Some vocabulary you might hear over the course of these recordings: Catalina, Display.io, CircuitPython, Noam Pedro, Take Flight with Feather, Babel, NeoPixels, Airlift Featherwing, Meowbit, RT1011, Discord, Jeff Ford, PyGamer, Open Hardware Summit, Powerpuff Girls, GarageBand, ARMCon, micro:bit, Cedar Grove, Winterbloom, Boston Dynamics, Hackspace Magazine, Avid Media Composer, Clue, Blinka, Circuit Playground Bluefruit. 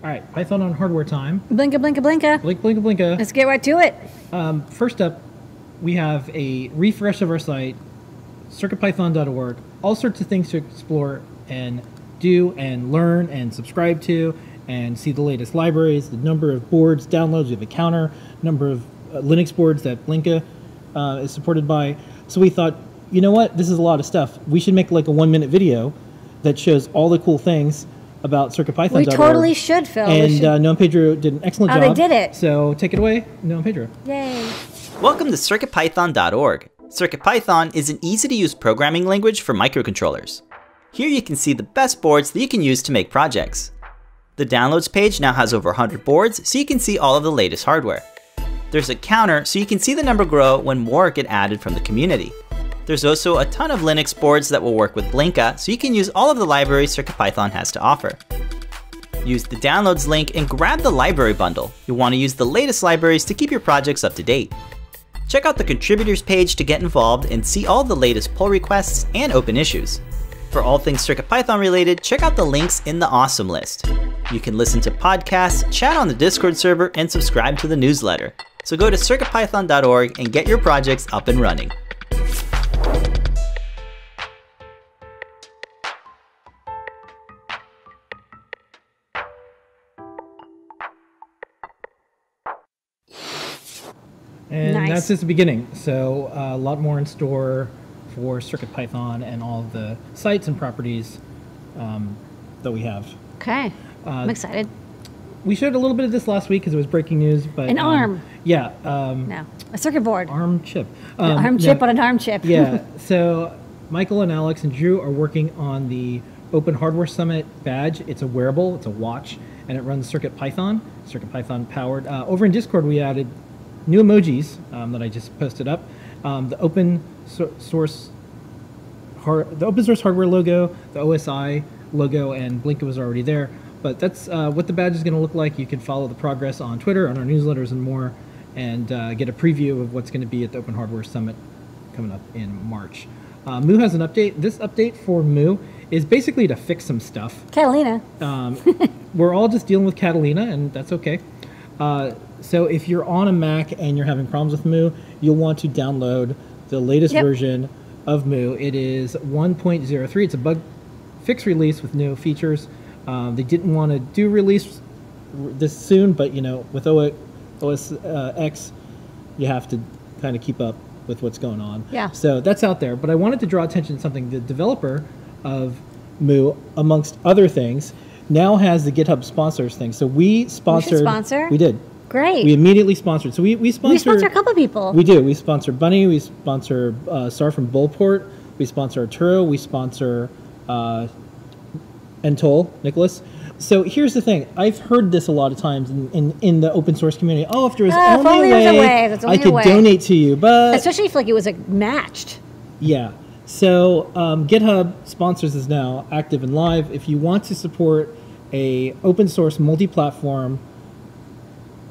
All right, Python on hardware time. Blinka, blinka, blinka. Blink, blinka, blinka. Let's get right to it. First up, we have a refresh of our site, circuitpython.org. All sorts of things to explore and do and learn and subscribe to and see the latest libraries, the number of boards, downloads. We have a counter, number of Linux boards that Blinka is supported by. So we thought, you know what? This is a lot of stuff. We should make like a 1-minute video that shows all the cool things about CircuitPython. We totally should, Phil. And Noam Pedro did an excellent job. Oh, they did it. So take it away, Noam Pedro. Yay. Welcome to CircuitPython.org. CircuitPython is an easy-to-use programming language for microcontrollers. Here you can see the best boards that you can use to make projects. The downloads page now has over 100 boards, so you can see all of the latest hardware. There's a counter, so you can see the number grow when more get added from the community. There's also a ton of Linux boards that will work with Blinka, so you can use all of the libraries CircuitPython has to offer. Use the downloads link and grab the library bundle. You'll want to use the latest libraries to keep your projects up to date. Check out the contributors page to get involved and see all the latest pull requests and open issues. For all things CircuitPython related, check out the links in the awesome list. You can listen to podcasts, chat on the Discord server, and subscribe to the newsletter. So go to circuitpython.org and get your projects up and running. And nice. That's just the beginning. So a lot more in store for CircuitPython and all the sites and properties that we have. Okay, I'm excited. We showed a little bit of this last week because it was breaking news. But an ARM. Yeah. No, a circuit board. ARM chip. ARM chip on an ARM chip. Yeah, so Michael and Alex and Drew are working on the Open Hardware Summit badge. It's a wearable, it's a watch, and it runs CircuitPython, CircuitPython powered. Over in Discord we added new emojis that I just posted up, the open source hardware logo, the OSI logo, and Blinka was already there. But that's what the badge is going to look like. You can follow the progress on Twitter, on our newsletters, and more, and get a preview of what's going to be at the Open Hardware Summit coming up in March. Mu has an update. This update for Mu is basically to fix some stuff. Catalina. We're all just dealing with Catalina, and that's okay. So if you're on a Mac and you're having problems with Mu, you'll want to download the latest version of Mu. It is 1.03. It's a bug fix release with new features. They didn't want to do release this soon, but you know, with OS X, you have to kind of keep up with what's going on. Yeah. So that's out there. But I wanted to draw attention to something. The developer of Mu, amongst other things, now has the GitHub sponsors thing. So we sponsored. We should sponsor. We did. Great. We immediately sponsored. So we sponsor a couple people. We do. We sponsor Bunny. We sponsor Star from Bullport. We sponsor Arturo. We sponsor Entol, Nicholas. So here's the thing. I've heard this a lot of times in the open source community. Oh, if there was only a way I could donate to you. But especially if like it was like, matched. Yeah. So GitHub sponsors is now active and live. If you want to support a open source multi-platform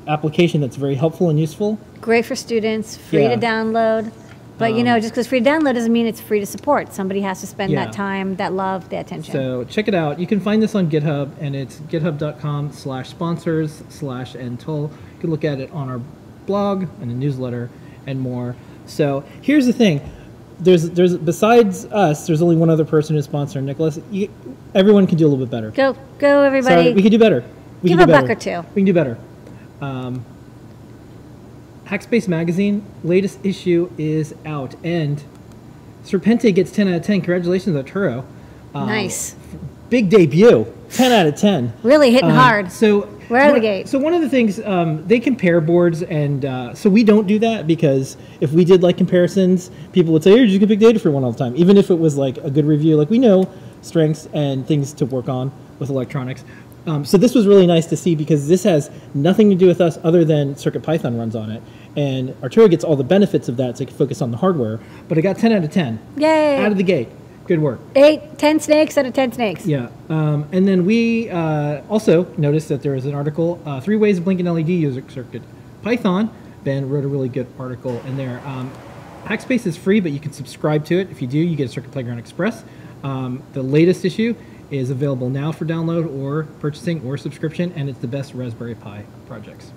application that's very helpful and useful. Great for students, free to download. But you know, just because free to download doesn't mean it's free to support. Somebody has to spend that time, that love, that attention. So check it out. You can find this on GitHub, and it's github.com/sponsors/entol. You can look at it on our blog and the newsletter and more. So here's the thing. There's besides us, there's only one other person who's sponsoring, Nicholas. Everyone can do a little bit better. Go, everybody. Sorry, we can do better. Give a buck or two. We can do better. Hackspace Magazine, latest issue is out, and Serpente gets 10 out of 10. Congratulations, Arturo. Nice. Big debut, 10 out of 10. Really hitting hard. So we're out of the gate. So one of the things, they compare boards, and so we don't do that because if we did like comparisons, people would say, hey, you can pick data for one all the time, even if it was like a good review. Like we know strengths and things to work on with electronics. So this was really nice to see because this has nothing to do with us other than CircuitPython runs on it. And Arturo gets all the benefits of that so he can focus on the hardware. But it got 10 out of 10. Yay. Out of the gate. Good work. 10 snakes out of 10 snakes. Yeah. And then we also noticed that there was an article, 3 Ways of Blinking LED Using CircuitPython. Ben wrote a really good article in there. Hackspace is free, but you can subscribe to it. If you do, you get a Circuit Playground Express. The latest issue is available now for download or purchasing or subscription, and it's the best Raspberry Pi projects.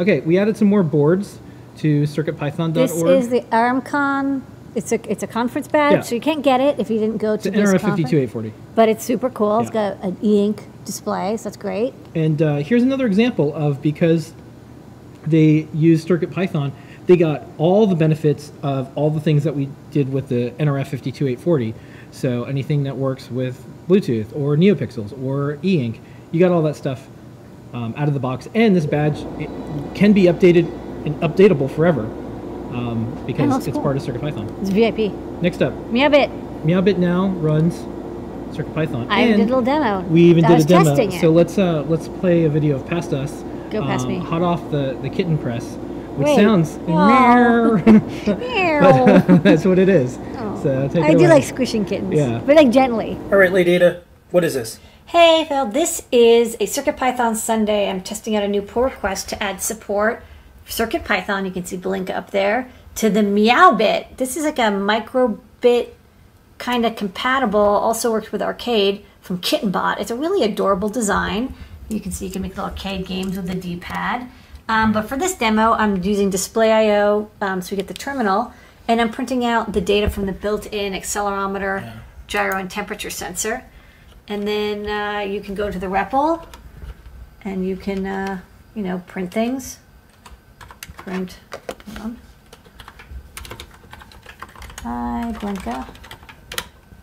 Okay, we added some more boards to CircuitPython.org. This is the ARMCon. It's a conference badge, yeah. So you can't get it if you didn't go to this conference. NRF52840. But it's super cool. Yeah. It's got an e-ink display, so that's great. And here's another example of, because they used CircuitPython, they got all the benefits of all the things that we did with the NRF52840. So anything that works with Bluetooth or NeoPixels or e-ink, you got all that stuff out of the box. And this badge, it can be updated and updatable forever because it's cool. Part of CircuitPython. It's VIP. Next up, Meowbit. Meowbit now runs CircuitPython. I did a little demo. We even did a demo. So let's play a video of Past Us. Go past me. Hot off the kitten press, which sounds but, that's what it is. Oh. So take it away. Do like squishing kittens, yeah, but like gently. All right, Lady Ada, what is this? Hey Phil, this is a CircuitPython Sunday. I'm testing out a new pull request to add support for CircuitPython. You can see the link up there to the Meowbit. This is like a micro:bit kind of compatible. Also works with Arcade from KittenBot. It's a really adorable design. You can see you can make little arcade games with the D-pad. But for this demo, I'm using Display.io, so we get the terminal, and I'm printing out the data from the built-in accelerometer, gyro, and temperature sensor. And then you can go to the REPL, and you can, you know, print things. Print, hold on. Hi, Blanca.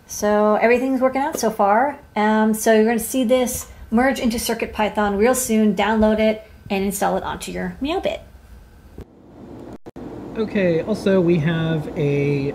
So everything's working out so far. So you're going to see this merge into CircuitPython real soon. Download it and install it onto your Meowbit. Okay, also we have a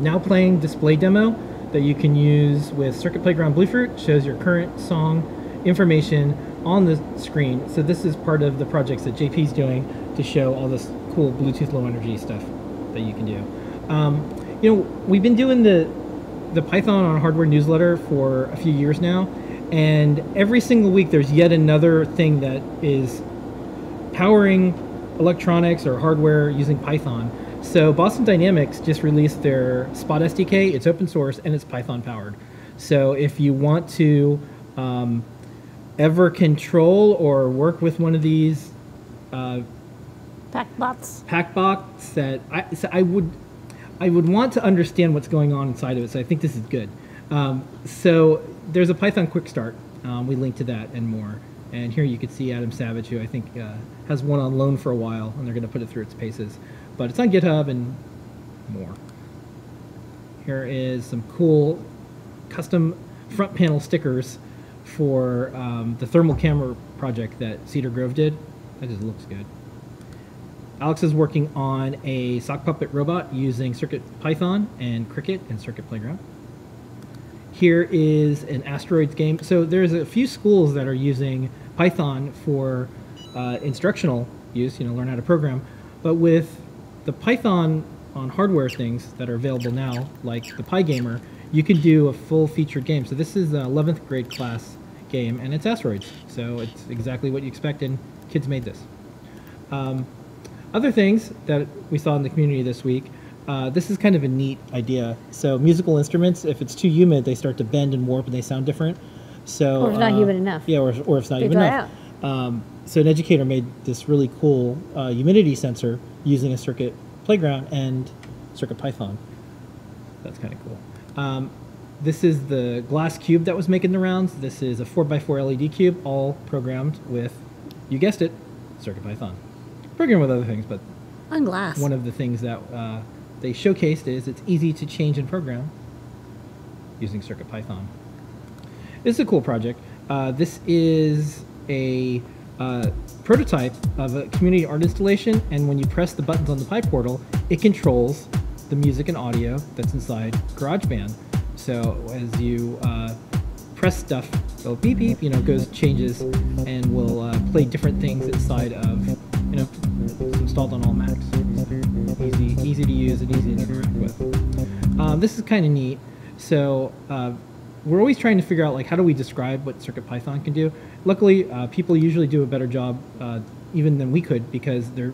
now playing display demo that you can use with Circuit Playground Bluefruit. It shows your current song information on the screen. So this is part of the projects that JP's doing to show all this cool Bluetooth low energy stuff that you can do. You know, we've been doing the Python on Hardware newsletter for a few years now, and every single week there's yet another thing that is powering electronics or hardware using Python. So Boston Dynamics just released their Spot SDK. It's open source and it's Python powered. So if you want to ever control or work with one of these pack bots that I would want to understand what's going on inside of it. So I think this is good. So there's a Python quick start. We link to that and more. And here you can see Adam Savage, who I think has one on loan for a while, and they're going to put it through its paces. But it's on GitHub and more. Here is some cool custom front panel stickers for the thermal camera project that Cedar Grove did. That just looks good. Alex is working on a sock puppet robot using CircuitPython and Cricket and Circuit Playground. Here is an asteroids game. So there's a few schools that are using Python for instructional use, you know, learn how to program. But with the Python on hardware things that are available now, like the PyGamer, you can do a full-featured game. So this is an 11th grade class game, and it's asteroids. So it's exactly what you expect, and kids made this. Other things that we saw in the community this week, this is kind of a neat idea. So musical instruments, if it's too humid, they start to bend and warp, and they sound different. So, or if not humid enough. Yeah, or if it's not humid enough. So an educator made this really cool humidity sensor using a Circuit Playground and CircuitPython. That's kind of cool. This is the glass cube that was making the rounds. This is a 4x4 LED cube, all programmed with, you guessed it, CircuitPython. Programmed with other things, but on glass. One of the things that they showcased is it's easy to change and program using CircuitPython. This is a cool project. This is a prototype of a community art installation, and when you press the buttons on the Pi Portal, it controls the music and audio that's inside GarageBand. So as you press stuff, it'll beep beep, you know, goes, changes, and will play different things inside of, you know, it's installed on all Macs. Easy to use and easy to interact with. This is kind of neat. So we're always trying to figure out, like, how do we describe what CircuitPython can do? Luckily, people usually do a better job even than we could, because they're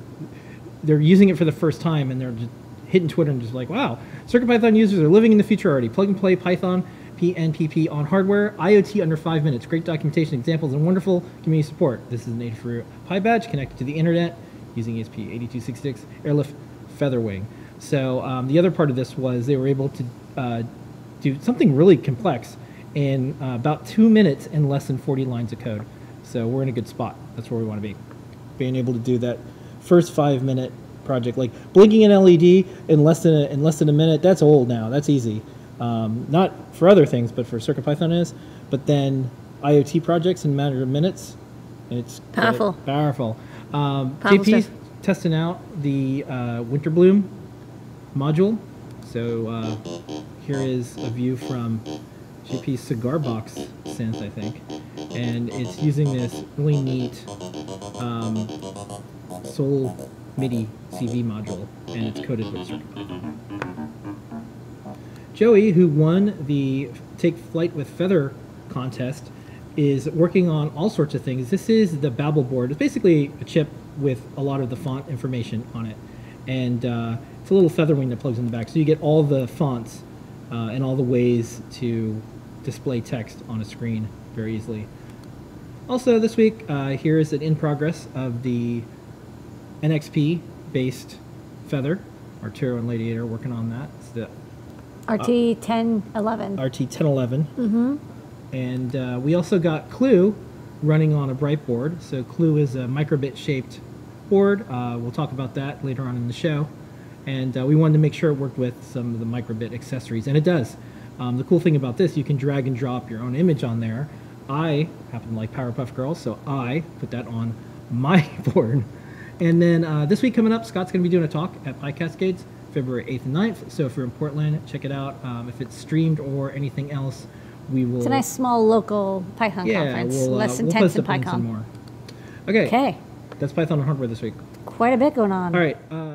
using it for the first time and they're just hitting Twitter and just like, wow, CircuitPython users are living in the future already. Plug and play Python. PNPP on hardware, IoT under 5 minutes, great documentation, examples, and wonderful community support. This is an 84 Pi badge connected to the internet using ESP8266 Airlift Featherwing. So the other part of this was they were able to do something really complex in about 2 minutes and less than 40 lines of code. So we're in a good spot. That's where we want to be. Being able to do that first 5 minute project, like blinking an LED in less than a minute, that's old now. That's easy. Not for other things, but for CircuitPython is. But then IoT projects in a matter of minutes, it's powerful. Powerful. JP's testing out the Winterbloom module. So here is a view from JP's cigar box synth, I think, and it's using this really neat Soul MIDI CV module, and it's coded with CircuitPython. Joey, who won the Take Flight with Feather contest, is working on all sorts of things. This is the Babel board. It's basically a chip with a lot of the font information on it, and it's a little feather wing that plugs in the back, so you get all the fonts and all the ways to display text on a screen very easily. Also this week, here is an in progress of the NXP-based Feather. Arturo and Lady Ada are working on that. It's the RT1011. RT1011. Mm-hmm. And we also got Clue running on a bright board. So Clue is a micro:bit shaped board. We'll talk about that later on in the show. And we wanted to make sure it worked with some of the micro:bit accessories, and it does. The cool thing about this, you can drag and drop your own image on there. I happen to like Powerpuff Girls, so I put that on my board. And then this week coming up, Scott's going to be doing a talk at Pi Cascades, February 8th and 9th. So if you're in Portland, check it out. If it's streamed or anything else, we will... It's a nice small local Python conference. We'll, less intense than PyCon. Okay. That's Python and hardware this week. Quite a bit going on. All right.